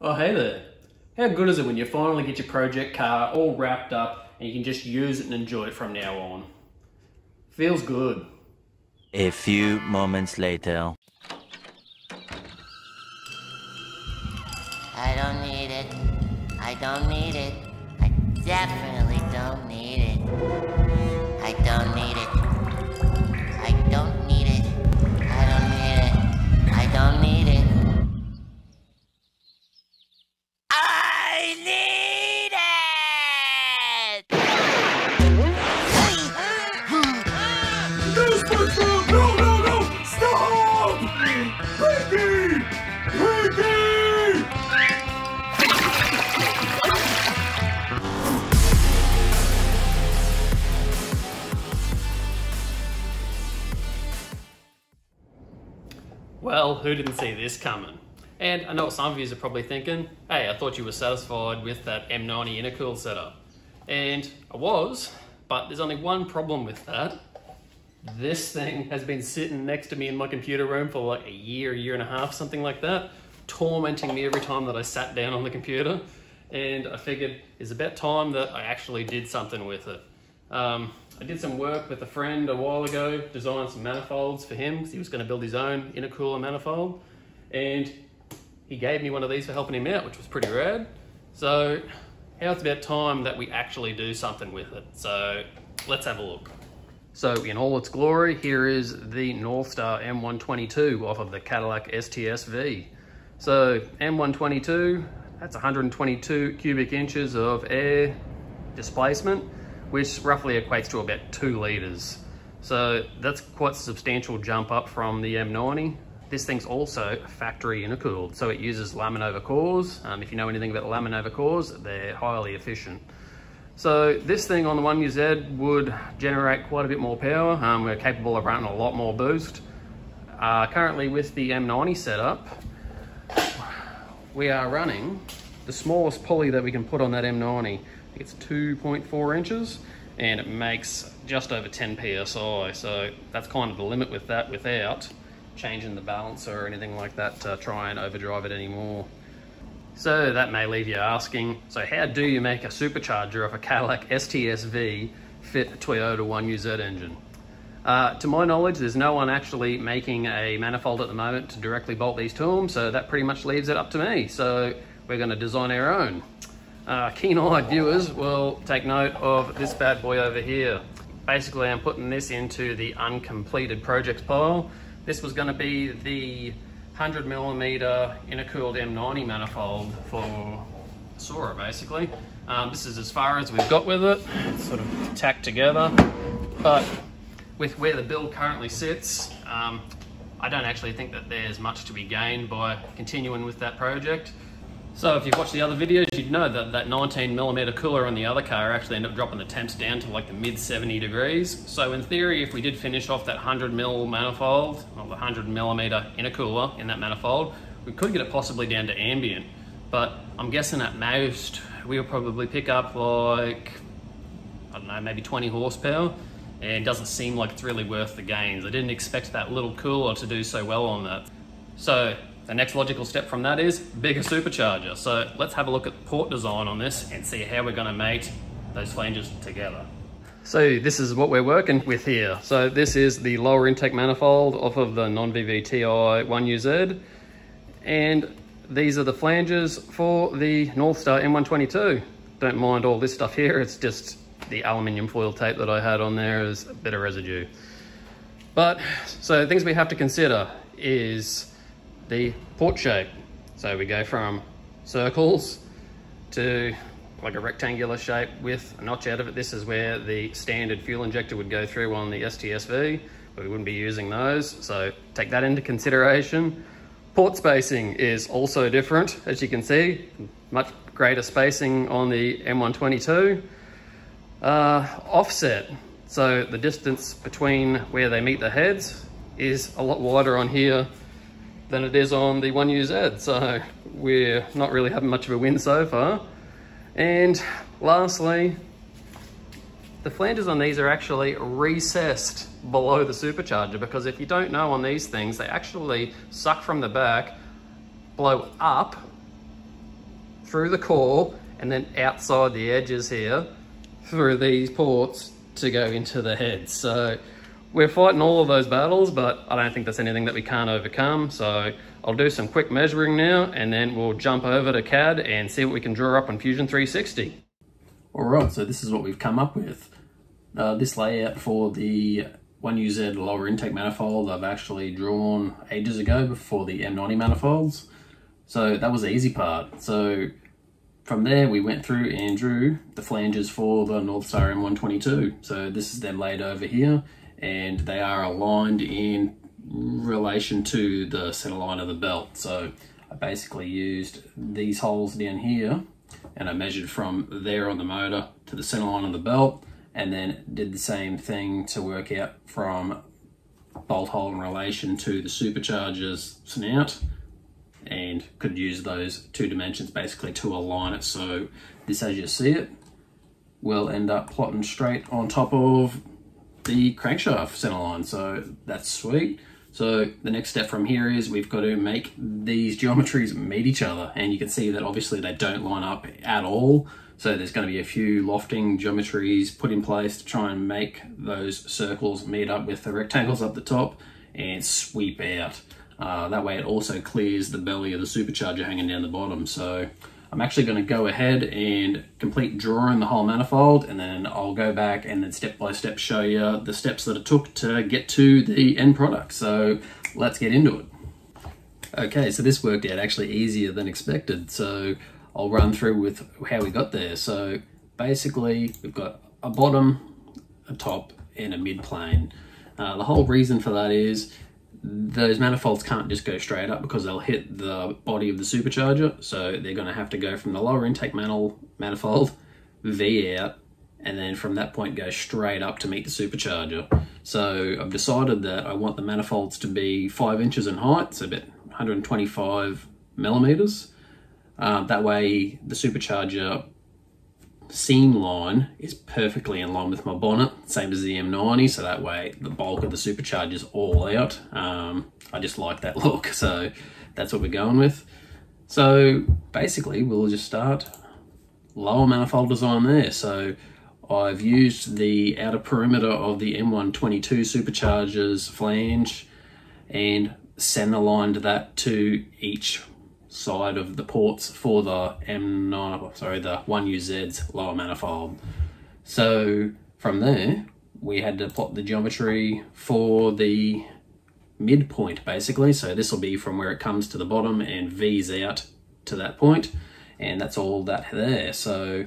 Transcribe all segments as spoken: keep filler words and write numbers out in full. Oh hey there, how good is it when you finally get your project car all wrapped up and you can just use it and enjoy it from now on? Feels good. A few moments later. I don't need it. I don't need it. I definitely don't need it. I don't need it. I don't need it. I don't need it. I don't need it. I need it! This one's wrong! No, no, no! Stop! Ricky! Ricky! Well, who didn't see this coming? And I know some of you are probably thinking, hey, I thought you were satisfied with that M ninety intercool setup. And I was, but there's only one problem with that. This thing has been sitting next to me in my computer room for like a year, a year and a half, something like that, tormenting me every time that I sat down on the computer. And I figured it's about time that I actually did something with it. Um, I did some work with a friend a while ago, designed some manifolds for him, because he was going to build his own intercooler manifold. And he gave me one of these for helping him out, which was pretty rad. So now it's about time that we actually do something with it. So let's have a look. So in all its glory, here is the Northstar M one twenty-two off of the Cadillac S T S V. So M one twenty-two, that's one hundred twenty-two cubic inches of air displacement, which roughly equates to about two liters. So that's quite a substantial jump up from the M ninety. This thing's also factory intercooled, so it uses Laminova cores. Um, if you know anything about Laminova cores, they're highly efficient. So this thing on the one U Z would generate quite a bit more power. Um, we're capable of running a lot more boost. Uh, currently with the M ninety setup, we are running the smallest pulley that we can put on that M ninety. It's two point four inches and it makes just over ten P S I. So that's kind of the limit with that without changing the balancer or anything like that to try and overdrive it anymore. So that may leave you asking, so how do you make a supercharger of a Cadillac S T S V fit a Toyota one U Z engine? Uh, to my knowledge, there's no one actually making a manifold at the moment to directly bolt these to them, so that pretty much leaves it up to me. So we're going to design our own. Uh, keen-eyed viewers will take note of this bad boy over here. Basically, I'm putting this into the uncompleted projects pile. This was going to be the one hundred millimeter intercooled M ninety manifold for Sora, basically. Um, this is as far as we've got with it. It's sort of tacked together, but with where the build currently sits, um, I don't actually think that there's much to be gained by continuing with that project. So if you've watched the other videos, you'd know that that nineteen millimeter cooler on the other car actually ended up dropping the temps down to like the mid seventy degrees. So in theory, if we did finish off that one hundred mil manifold, or the one hundred millimeter intercooler in that manifold, we could get it possibly down to ambient. But I'm guessing at most, we'll probably pick up like, I don't know, maybe twenty horsepower. And it doesn't seem like it's really worth the gains. I didn't expect that little cooler to do so well on that. So the next logical step from that is bigger supercharger. So let's have a look at the port design on this and see how we're going to mate those flanges together. So this is what we're working with here. So this is the lower intake manifold off of the non V V T I one U Z. And these are the flanges for the Northstar M one twenty-two. Don't mind all this stuff here. It's just the aluminium foil tape that I had on there is a bit of residue. But so things we have to consider is the port shape. So we go from circles to like a rectangular shape with a notch out of it. This is where the standard fuel injector would go through on the S T S V, but we wouldn't be using those. So take that into consideration. Port spacing is also different, as you can see, much greater spacing on the M one twenty-two. Uh, offset, so the distance between where they meet the heads is a lot wider on here than it is on the one U Z, so we're not really having much of a win so far. And lastly, the flanges on these are actually recessed below the supercharger, because if you don't know, on these things they actually suck from the back, blow up, through the core and then outside the edges here through these ports to go into the head. So we're fighting all of those battles, but I don't think that's anything that we can't overcome. So I'll do some quick measuring now and then we'll jump over to C A D and see what we can draw up on Fusion three sixty. All right, so this is what we've come up with. Uh, this layout for the one U Z lower intake manifold I've actually drawn ages ago before the M ninety manifolds. So that was the easy part. So from there we went through and drew the flanges for the Northstar M one twenty-two. So this is them laid over here and they are aligned in relation to the center line of the belt. So I basically used these holes down here and I measured from there on the motor to the center line of the belt, and then did the same thing to work out from bolt hole in relation to the supercharger's snout, and could use those two dimensions basically to align it. So this, as you see it, will end up plotting straight on top of the crankshaft center line. So that's sweet. So the next step from here is we've got to make these geometries meet each other, and you can see that obviously they don't line up at all. So there's going to be a few lofting geometries put in place to try and make those circles meet up with the rectangles up the top and sweep out. Uh, that way it also clears the belly of the supercharger hanging down the bottom. So I'm actually going to go ahead and complete drawing the whole manifold, and then I'll go back and then step by step show you the steps that it took to get to the end product. So let's get into it. Okay, so this worked out actually easier than expected. So I'll run through with how we got there. So basically we've got a bottom, a top, and a mid plane. Uh, the whole reason for that is those manifolds can't just go straight up because they'll hit the body of the supercharger. So they're going to have to go from the lower intake manel, manifold, V out, and then from that point go straight up to meet the supercharger. So I've decided that I want the manifolds to be five inches in height, so about one hundred twenty-five millimeters. Uh, that way the supercharger seam line is perfectly in line with my bonnet, same as the M ninety, so that way the bulk of the supercharger is all out. Um, I just like that look, so that's what we're going with. So basically we'll just start lower manifold design there. So I've used the outer perimeter of the M one twenty-two supercharger's flange and center lined that to each side of the ports for the M nine, sorry, the one U Z's lower manifold. So from there, we had to plot the geometry for the midpoint basically. So this will be from where it comes to the bottom and V's out to that point, and that's all that there. So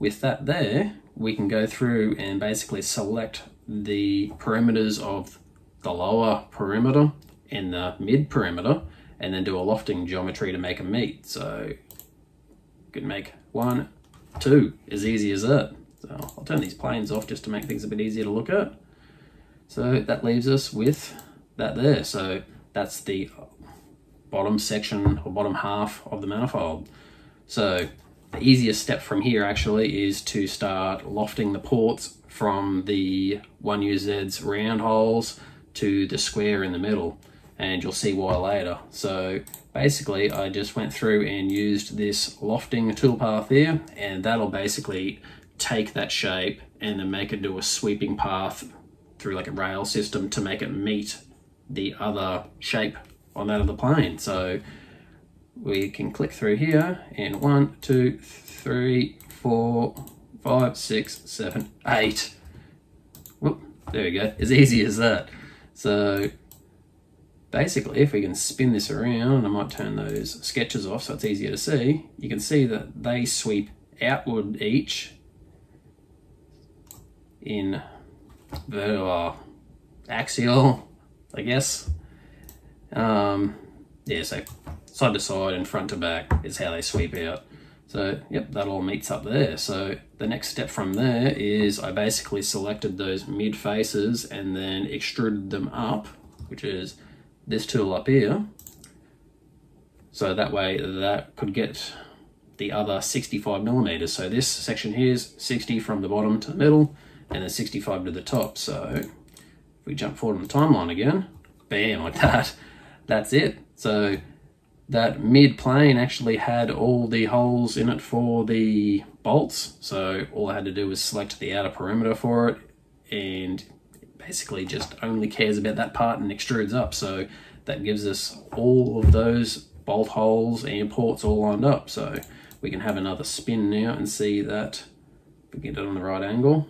with that there, we can go through and basically select the perimeters of the lower perimeter and the mid perimeter, and then do a lofting geometry to make them meet. So you can make one, two, as easy as that. So I'll turn these planes off just to make things a bit easier to look at. So that leaves us with that there. So that's the bottom section or bottom half of the manifold. So the easiest step from here actually is to start lofting the ports from the one U Z's round holes to the square in the middle, and you'll see why later. So basically I just went through and used this lofting toolpath here, and that'll basically take that shape and then make it do a sweeping path through like a rail system to make it meet the other shape on that of the plane. So we can click through here and one, two, three, four, five, six, seven, eight. Whoop, there we go, as easy as that. So basically, if we can spin this around, I might turn those sketches off so it's easier to see. You can see that they sweep outward each in vertical, axial, I guess. Um, yeah, so side to side and front to back is how they sweep out. So, yep, that all meets up there. So the next step from there is I basically selected those mid faces and then extruded them up, which is this tool up here, so that way that could get the other sixty-five millimeters. So this section here is sixty from the bottom to the middle, and then sixty-five to the top. So if we jump forward on the timeline again, bam, like that, that's it. So that mid-plane actually had all the holes in it for the bolts, so all I had to do was select the outer perimeter for it, and it basically just only cares about that part and extrudes up, so that gives us all of those bolt holes and ports all lined up. So we can have another spin now and see that if we get it on the right angle,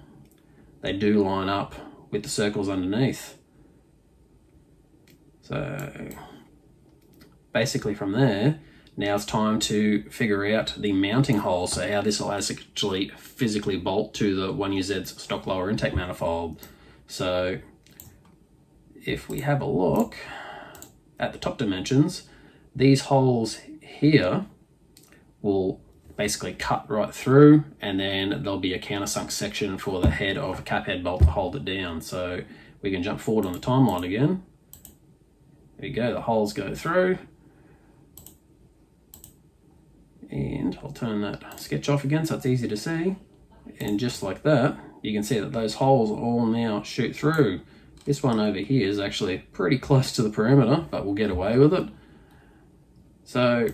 they do line up with the circles underneath. So basically from there, now it's time to figure out the mounting hole, so how this will actually physically bolt to the one U Z's stock lower intake manifold. So if we have a look at the top dimensions, these holes here will basically cut right through, and then there'll be a countersunk section for the head of a cap head bolt to hold it down. So we can jump forward on the timeline again. There you go, the holes go through. And I'll turn that sketch off again so it's easy to see. And just like that, you can see that those holes all now shoot through. This one over here is actually pretty close to the perimeter, but we'll get away with it. So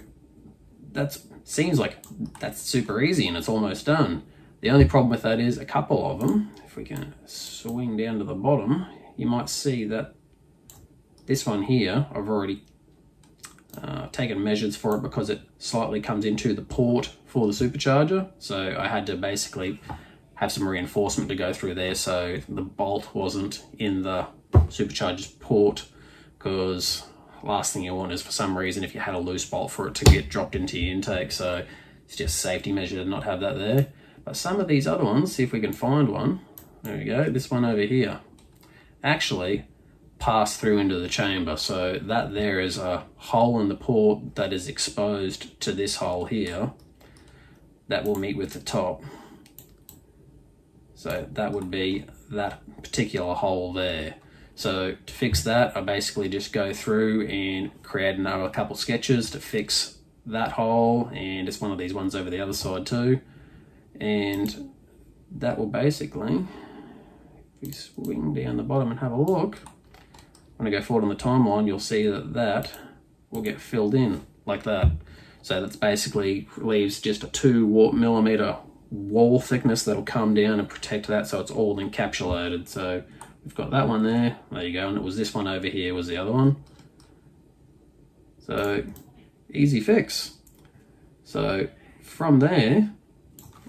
that seems like that's super easy and it's almost done. The only problem with that is a couple of them. If we can swing down to the bottom, you might see that this one here, I've already uh, taken measures for it because it slightly comes into the port for the supercharger. So I had to basically have some reinforcement to go through there so the bolt wasn't in the supercharger's port, because last thing you want is for some reason if you had a loose bolt for it to get dropped into your intake. So it's just safety measure to not have that there. But some of these other ones, see if we can find one. There we go, this one over here actually passed through into the chamber, so that there is a hole in the port that is exposed to this hole here that will meet with the top. So that would be that particular hole there. So to fix that, I basically just go through and create another couple sketches to fix that hole, and it's one of these ones over the other side too. And that will basically, if we swing down the bottom and have a look, when I go forward on the timeline, you'll see that that will get filled in like that. So that's basically leaves just a two millimeter wall thickness that'll come down and protect that, so it's all encapsulated. So we've got that one there, there you go, and it was this one over here was the other one. So easy fix. So from there,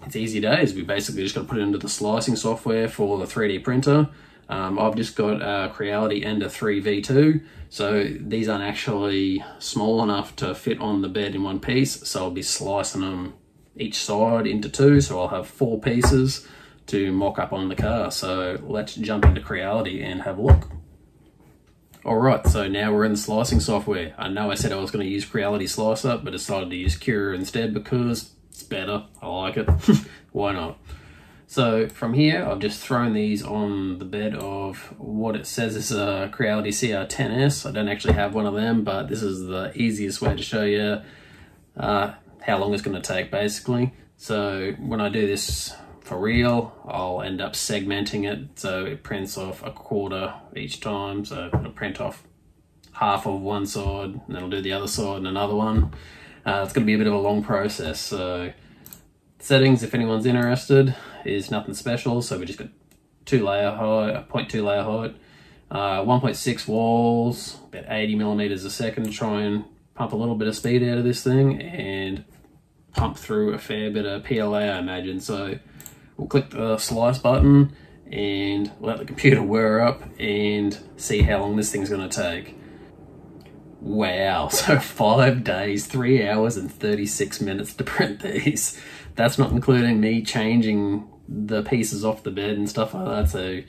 it's easy days. We basically just got to put it into the slicing software for the three D printer. Um, I've just got a Creality Ender three V two, so these aren't actually small enough to fit on the bed in one piece, so I'll be slicing them each side into two, so I'll have four pieces to mock up on the car. So let's jump into Creality and have a look. Alright, so now we're in the slicing software. I know I said I was going to use Creality Slicer, but I decided to use Cura instead because it's better, I like it, why not? So from here, I've just thrown these on the bed of what it says is a Creality C R ten S. I don't actually have one of them, but this is the easiest way to show you uh, how long it's going to take basically. So when I do this for real, I'll end up segmenting it so it prints off a quarter each time. So it'll print off half of one side, and then I'll do the other side and another one. Uh, it's going to be a bit of a long process. So settings, if anyone's interested, is nothing special, so we just got two layer height, zero point two layer height, uh, one point six walls, about eighty millimeters a second to try and pump a little bit of speed out of this thing, and pump through a fair bit of P L A, I imagine. So we'll click the slice button and let the computer wear up and see how long this thing's going to take. Wow, so five days, three hours and thirty-six minutes to print these. That's not including me changing the pieces off the bed and stuff like that, so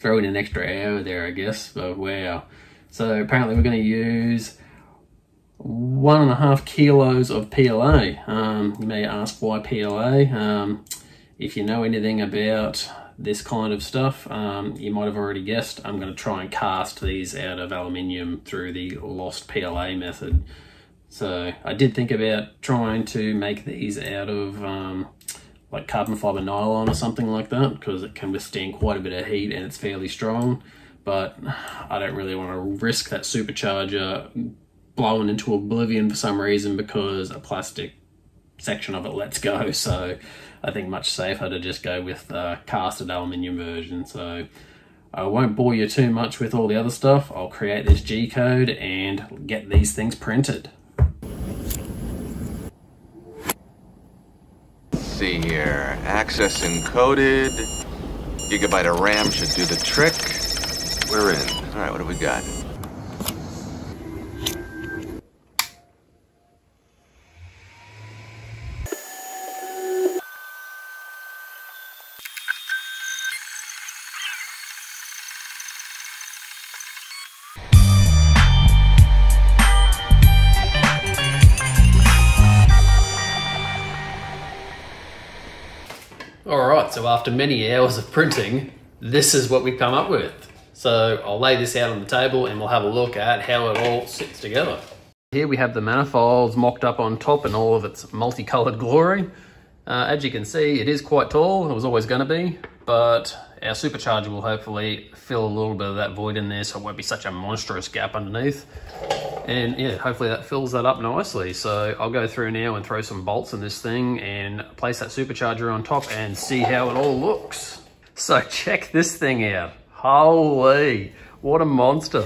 throw in an extra hour there, I guess, but wow. So apparently we're gonna use one and a half kilos of P L A. Um, you may ask why P L A? Um, if you know anything about this kind of stuff, um, you might have already guessed, I'm going to try and cast these out of aluminium through the lost P L A method. So I did think about trying to make these out of um, like carbon fiber nylon or something like that, because it can withstand quite a bit of heat and it's fairly strong, but I don't really want to risk that supercharger blown into oblivion for some reason because a plastic section of it lets go. So I think much safer to just go with the casted aluminium version. So I won't bore you too much with all the other stuff. I'll create this G-code and get these things printed. Let's see here, access encoded. Gigabyte of RAM should do the trick. We're in. All right, what have we got? So after many hours of printing, this is what we've come up with. So I'll lay this out on the table and we'll have a look at how it all sits together. Here we have the manifolds mocked up on top in all of its multicolored glory. Uh, as you can see, it is quite tall. It was always going to be, but our supercharger will hopefully fill a little bit of that void in there so it won't be such a monstrous gap underneath. And yeah, hopefully that fills that up nicely. So I'll go through now and throw some bolts in this thing and place that supercharger on top and see how it all looks. So check this thing out. Holy, what a monster.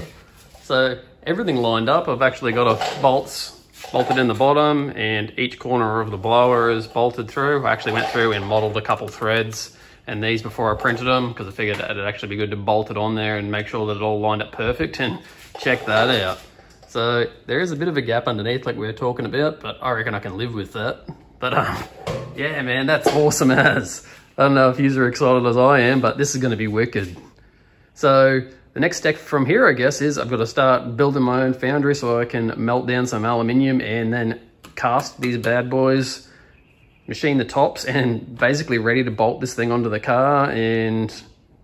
So everything lined up. I've actually got a bolts bolted in the bottom and each corner of the blower is bolted through. I actually went through and modeled a couple threads and these before I printed them because I figured it'd actually be good to bolt it on there and make sure that it all lined up perfect, and check that out. So there is a bit of a gap underneath like we were talking about, but I reckon I can live with that. But um, yeah, man, that's awesome as. I don't know if yous are excited as I am, but this is gonna be wicked. So the next step from here, I guess, is I've got to start building my own foundry so I can melt down some aluminium and then cast these bad boys, machine the tops, and basically ready to bolt this thing onto the car and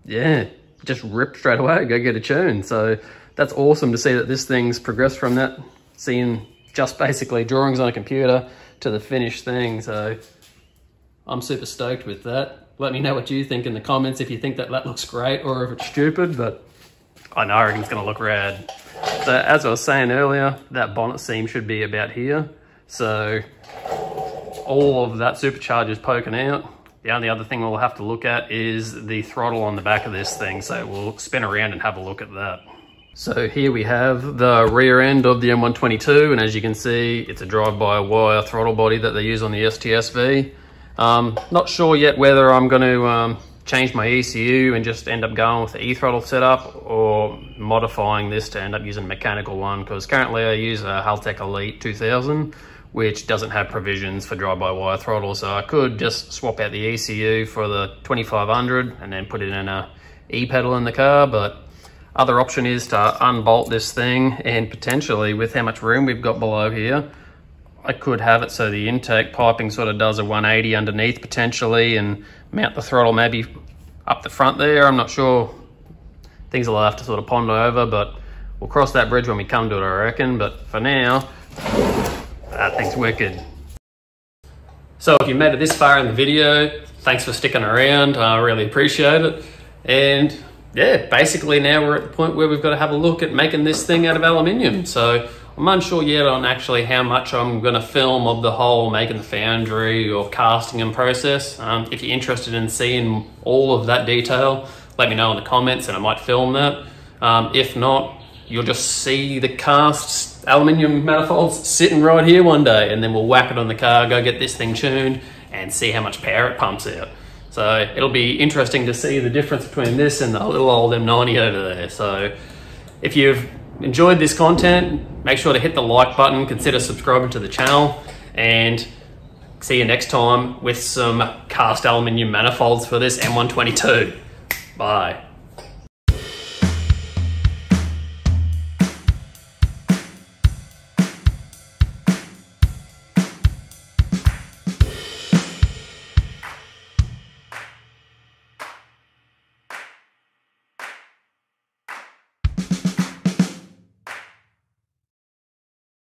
yeah, just rip straight away, go get a tune. So that's awesome to see that this thing's progressed from that, seeing just basically drawings on a computer to the finished thing. So I'm super stoked with that. Let me know what you think in the comments, if you think that that looks great or if it's stupid, but I know I reckon it's gonna look rad. So as I was saying earlier, that bonnet seam should be about here. So all of that supercharger's poking out. The only other thing we'll have to look at is the throttle on the back of this thing. So we'll spin around and have a look at that. So here we have the rear end of the M one twenty-two. And as you can see, it's a drive-by-wire throttle body that they use on the S T S V. Um, not sure yet whether I'm gonna um, change my E C U and just end up going with the e-throttle setup or modifying this to end up using a mechanical one, because currently I use a Haltech Elite two thousand, which doesn't have provisions for drive-by-wire throttle. So I could just swap out the E C U for the twenty-five hundred and then put it in a e-pedal in the car. But other option is to unbolt this thing, and potentially with how much room we've got below here, I could have it so the intake piping sort of does a one eighty underneath potentially and mount the throttle maybe up the front there. I'm not sure. Things will have to sort of ponder over, but we'll cross that bridge when we come to it, I reckon. But for now, that thing's wicked. So if you made it this far in the video, thanks for sticking around. I really appreciate it. And yeah, basically now we're at the point where we've got to have a look at making this thing out of aluminium. So I'm unsure yet on actually how much I'm going to film of the whole making the foundry or casting and process. Um, if you're interested in seeing all of that detail, let me know in the comments and I might film that. Um, if not, you'll just see the cast aluminium manifolds sitting right here one day, and then we'll whack it on the car, go get this thing tuned and see how much power it pumps out. So it'll be interesting to see the difference between this and the little old M ninety over there. So if you've enjoyed this content, make sure to hit the like button, consider subscribing to the channel, and see you next time with some cast aluminium manifolds for this M one twenty-two. Bye.